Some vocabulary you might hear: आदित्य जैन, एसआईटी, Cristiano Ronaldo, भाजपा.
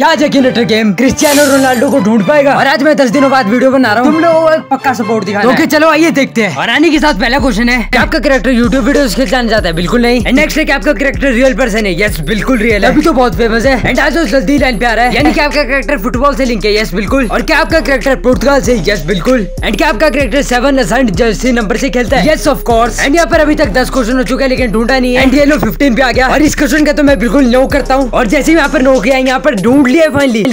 क्या generator game Cristiano Ronaldo को ढूंढ पाएगा? और आज मैं 10 दिनों बाद वीडियो बना रहा हूँ, तुम लोग पक्का सपोर्ट दिखा रहे हैं। ओके चलो आइए देखते हैं। और आने के साथ पहला क्वेश्चन है, क्या आपका कैरेक्टर यूट्यूब वीडियोस खेल जाना चाहता है? बिल्कुल नहीं। एंड नेक्स्ट है, क्या आपका कैरेक्टर रियल पर्सन है? यस बिल्कुल रियल है, अभी तो बहुत फेमस है। एंड आज जल्दी लाइन पे आ रहा है, यानी कि आपका कैरेक्टर फुटबॉल से लिंक है? यस बिल्कुल। और क्या आपका कैरेक्टर पुर्तगाल से? यस बिल्कुल। एंड क्या आपका कैरेक्टर 7 जर्सी नंबर से खेलता है? Yes of course. एंड यहाँ पर अभी तक 10 क्वेश्चन हो चुके हैं लेकिन ढूंढा नहीं है। एंड ये लो 15 पे आ गया और इस क्वेश्चन का तो मैं बिल्कुल नो करता हूँ। और जैसे ही यहाँ पर नो किया यहाँ पर ढूंढ लिए फाइनली।